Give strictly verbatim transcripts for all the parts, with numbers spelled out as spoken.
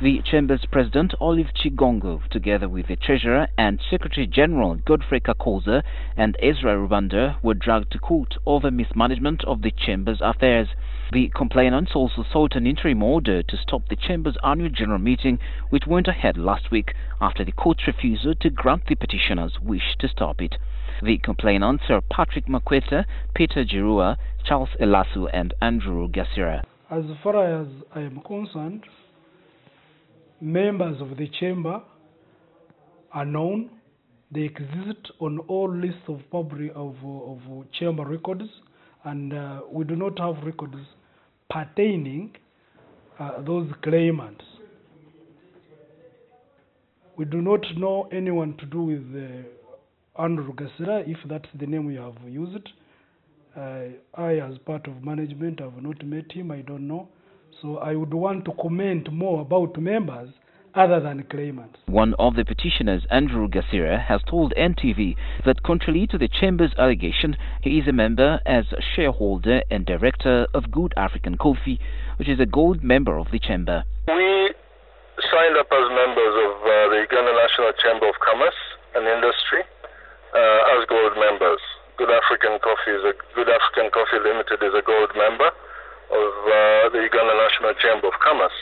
The Chamber's President, Olive Chigongo, together with the Treasurer and Secretary-General Godfrey Kakosa and Ezra Rubanda, were dragged to court over mismanagement of the Chamber's affairs. The complainants also sought an interim order to stop the Chamber's annual general meeting, which went ahead last week after the court's refusal to grant the petitioners' wish to stop it. The complainants are Patrick Makweta, Peter Girua, Charles Elasu and Andrew Kasiira. As far as I am concerned, members of the chamber are known. They exist on all lists of public of, of chamber records, and uh, we do not have records pertaining uh, those claimants. We do not know anyone to do with uh, Andrew Kasiira, if that's the name we have used. Uh, I, as part of management, have not met him. I don't know. So I would want to comment more about members other than claimants. One of the petitioners, Andrew Kasiira, has told N T V that contrary to the Chamber's allegation, he is a member as shareholder and director of Good African Coffee, which is a gold member of the Chamber. We signed up as members of uh, the Uganda National Chamber of Commerce and Industry uh, as gold members. Good African Coffee is a, Good African Coffee Limited is a gold member of uh, the Uganda National Chamber of Commerce,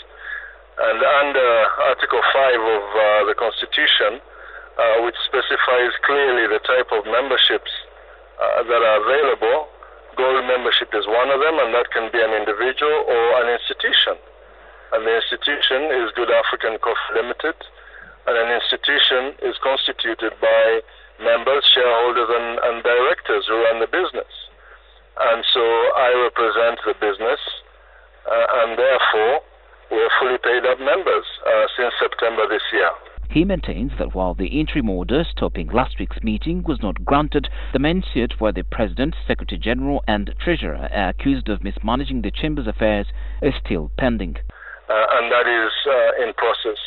and under Article five of uh, the Constitution, uh, which specifies clearly the type of memberships uh, that are available, gold membership is one of them, and that can be an individual or an institution. And the institution is Good African Coffee Limited, and an institution is constituted by members, shareholders, and, and directors who run the business. And so I represent the business, uh, and therefore we're fully paid up members uh, since September this year. He maintains that while the interim order stopping last week's meeting was not granted, the men sued where the President, Secretary-General and Treasurer are accused of mismanaging the Chamber's affairs is still pending. Uh, and that is uh, in process.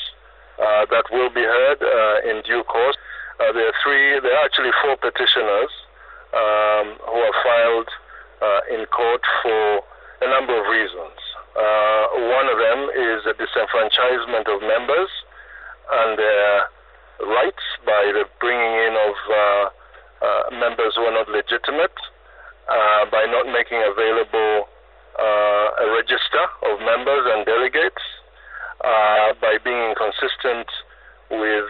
Uh, that will be heard uh, in due course. Uh, there are three, there are actually four petitioners um, who have filed Uh, in court for a number of reasons. Uh, one of them is the disenfranchisement of members and their rights by the bringing in of uh, uh, members who are not legitimate, uh, by not making available uh, a register of members and delegates, uh, by being inconsistent with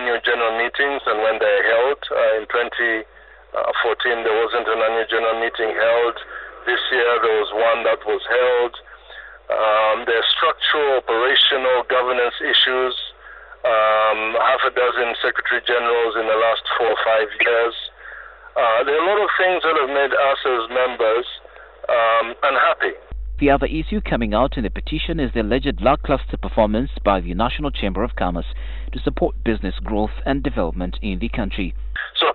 annual general meetings and when they are held. Uh, in twenty fourteen, there wasn't an annual general meeting held. This year, there was one that was held. Um, there are structural, operational, governance issues. Um, half a dozen secretary generals in the last four or five years. Uh, there are a lot of things that have made us as members um, unhappy. The other issue coming out in the petition is the alleged lackluster performance by the National Chamber of Commerce to support business growth and development in the country. So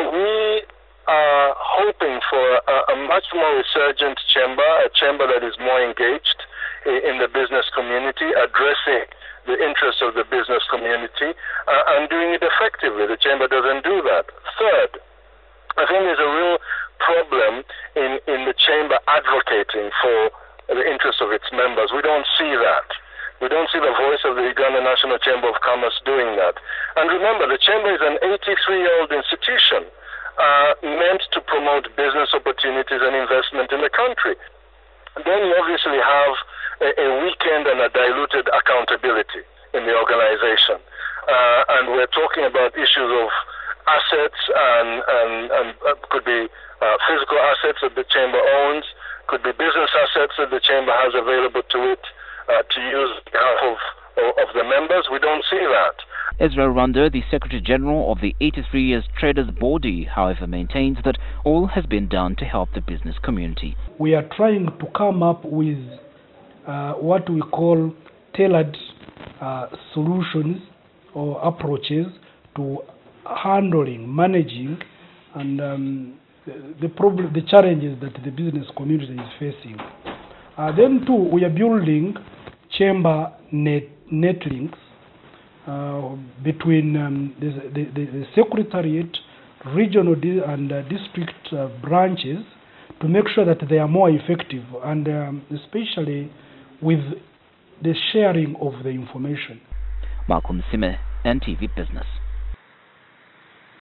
we are hoping for a, a much more resurgent chamber, a chamber that is more engaged in, in the business community, addressing the interests of the business community, uh, and doing it effectively. The chamber doesn't do that. Third, I think there's a real problem in, in the chamber advocating for the interests of its members. We don't see that. We don't see the voice of the Uganda National Chamber of Commerce doing that. And remember, the Chamber is an eighty-three-year-old institution uh, meant to promote business opportunities and investment in the country. Then you obviously have a, a weakened and a diluted accountability in the organization. Uh, and we're talking about issues of assets, and, and, and uh, could be uh, physical assets that the Chamber owns, could be business assets that the Chamber has available to it. Uh, to use half of, of the members. We don't see that. Ezra Rubanda, the Secretary-General of the eighty-three years Traders Body, however, maintains that all has been done to help the business community. We are trying to come up with uh, what we call tailored uh, solutions or approaches to handling, managing, and um, the problem, the challenges that the business community is facing. Uh, then, too, we are building chamber net, net links uh, between um, the, the, the secretariat, regional and uh, district uh, branches to make sure that they are more effective, and um, especially with the sharing of the information. Malcolm Simmer, N T V Business.